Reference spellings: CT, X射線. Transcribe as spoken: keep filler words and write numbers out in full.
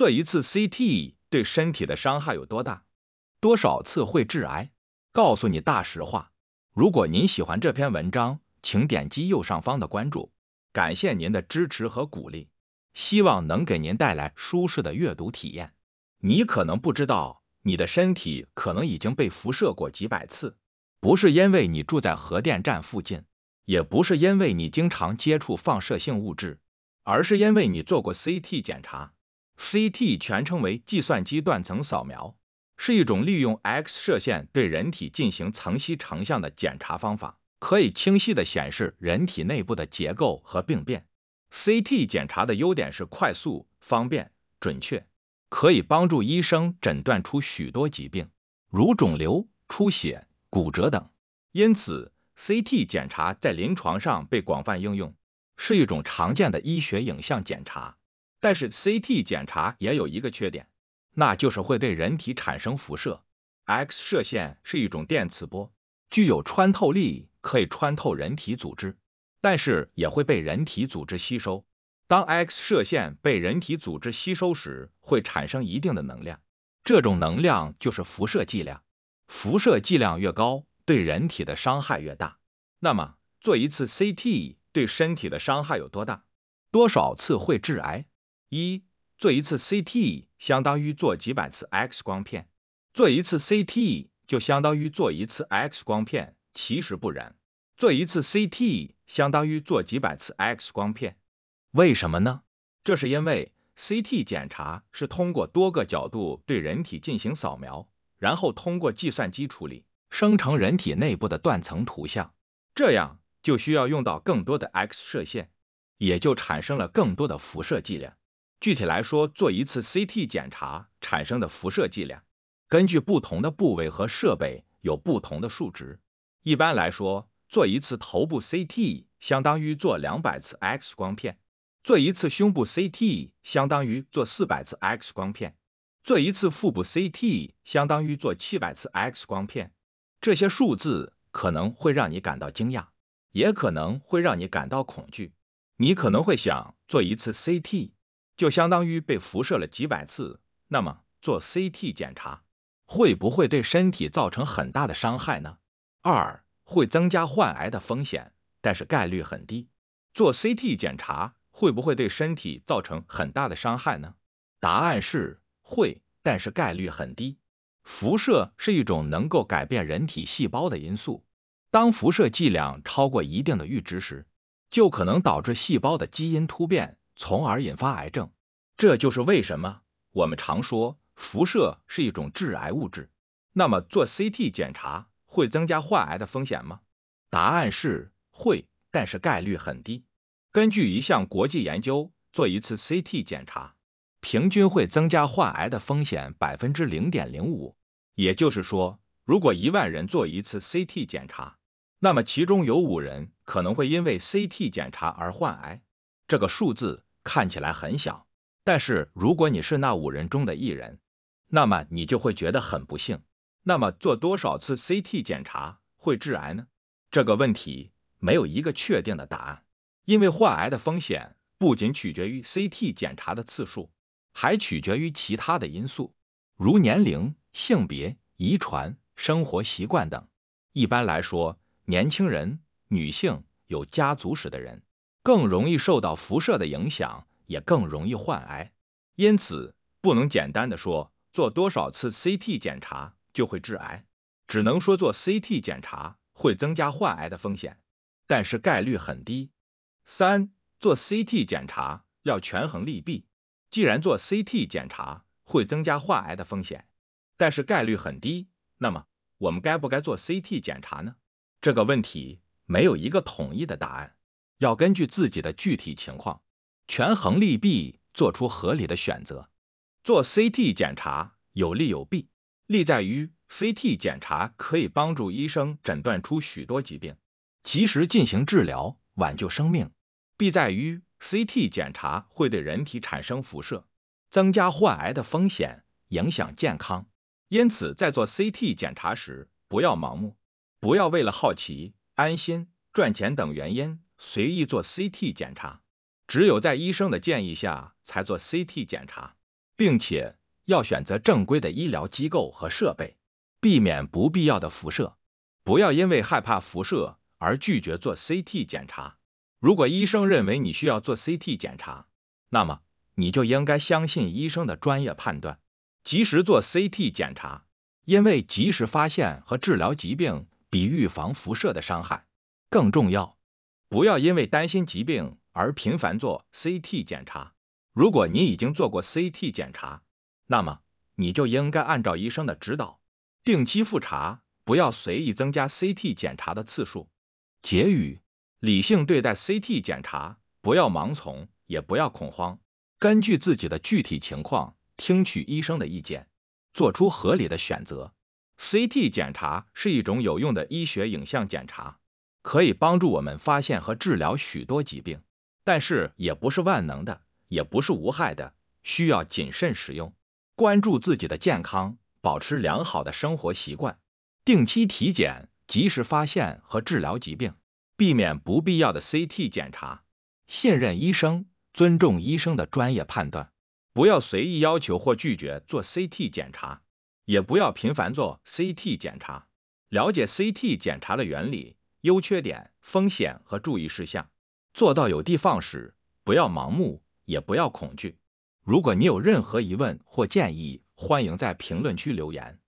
做一次 C T 对身体的伤害有多大？多少次会致癌？告诉你大实话。如果您喜欢这篇文章，请点击右上方的关注，感谢您的支持和鼓励，希望能给您带来舒适的阅读体验。你可能不知道，你的身体可能已经被辐射过几百次，不是因为你住在核电站附近，也不是因为你经常接触放射性物质，而是因为你做过 C T 检查。C T 全称为计算机断层扫描，是一种利用 X 射线对人体进行层析成像的检查方法，可以清晰地显示人体内部的结构和病变。C T 检查的优点是快速、方便、准确，可以帮助医生诊断出许多疾病，如肿瘤、出血、骨折等。因此， C T 检查在临床上被广泛应用，是一种常见的医学影像检查。但是 C T 检查也有一个缺点，那就是会对人体产生辐射。X 射线是一种电磁波，具有穿透力，可以穿透人体组织，但是也会被人体组织吸收。当 X 射线被人体组织吸收时，会产生一定的能量，这种能量就是辐射剂量。辐射剂量越高，对人体的伤害越大。那么，做一次 C T 对身体的伤害有多大？多少次会致癌？一、做一次 C T 相当于做几百次 X 光片，做一次 C T 就相当于做一次 X 光片，其实不然，做一次 C T 相当于做几百次 X 光片。为什么呢？这是因为 C T 检查是通过多个角度对人体进行扫描，然后通过计算机处理，生成人体内部的断层图像，这样就需要用到更多的 X 射线，也就产生了更多的辐射剂量。具体来说，做一次 C T 检查产生的辐射剂量，根据不同的部位和设备有不同的数值。一般来说，做一次头部 C T 相当于做两百次 X 光片，做一次胸部 C T 相当于做四百次 X 光片，做一次腹部 C T 相当于做七百次 X 光片。这些数字可能会让你感到惊讶，也可能会让你感到恐惧。你可能会想，做一次 C T就相当于被辐射了几百次，那么做 C T 检查会不会对身体造成很大的伤害呢？二、会增加患癌的风险，但是概率很低。做 C T 检查会不会对身体造成很大的伤害呢？答案是会，但是概率很低。辐射是一种能够改变人体细胞的因素，当辐射剂量超过一定的阈值时，就可能导致细胞的基因突变，从而引发癌症。这就是为什么我们常说辐射是一种致癌物质。那么做 C T 检查会增加患癌的风险吗？答案是会，但是概率很低。根据一项国际研究，做一次 C T 检查平均会增加患癌的风险 百分之零点零五。 也就是说，如果一万人做一次 C T 检查，那么其中有五人可能会因为 C T 检查而患癌。这个数字看起来很小，但是如果你是那五人中的一人，那么你就会觉得很不幸。那么做多少次 C T 检查会致癌呢？这个问题没有一个确定的答案，因为患癌的风险不仅取决于 C T 检查的次数，还取决于其他的因素，如年龄、性别、遗传、生活习惯等。一般来说，年轻人、女性、有家族史的人更容易受到辐射的影响，也更容易患癌。因此，不能简单的说做多少次 C T 检查就会致癌，只能说做 C T 检查会增加患癌的风险，但是概率很低。三、做 C T 检查要权衡利弊。既然做 C T 检查会增加患癌的风险，但是概率很低，那么我们该不该做 C T 检查呢？这个问题没有一个统一的答案，要根据自己的具体情况，权衡利弊，做出合理的选择。做 C T 检查有利有弊，利在于 C T 检查可以帮助医生诊断出许多疾病，及时进行治疗，挽救生命。弊在于 C T 检查会对人体产生辐射，增加患癌的风险，影响健康。因此，在做 C T 检查时，不要盲目，不要为了好奇、安心、赚钱等原因随意做 C T 检查，只有在医生的建议下才做 C T 检查，并且要选择正规的医疗机构和设备，避免不必要的辐射。不要因为害怕辐射而拒绝做 C T 检查。如果医生认为你需要做 C T 检查，那么你就应该相信医生的专业判断，及时做 C T 检查，因为及时发现和治疗疾病比预防辐射的伤害更重要。不要因为担心疾病而频繁做 C T 检查。如果你已经做过 C T 检查，那么你就应该按照医生的指导，定期复查，不要随意增加 C T 检查的次数。结语：理性对待 C T 检查，不要盲从，也不要恐慌，根据自己的具体情况，听取医生的意见，做出合理的选择。C T 检查是一种有用的医学影像检查，可以帮助我们发现和治疗许多疾病，但是也不是万能的，也不是无害的，需要谨慎使用。关注自己的健康，保持良好的生活习惯，定期体检，及时发现和治疗疾病，避免不必要的 C T 检查，信任医生，尊重医生的专业判断，不要随意要求或拒绝做 C T 检查，也不要频繁做 C T 检查。了解 C T 检查的原理、优缺点、风险和注意事项，做到有的放矢，不要盲目，也不要恐惧。如果你有任何疑问或建议，欢迎在评论区留言。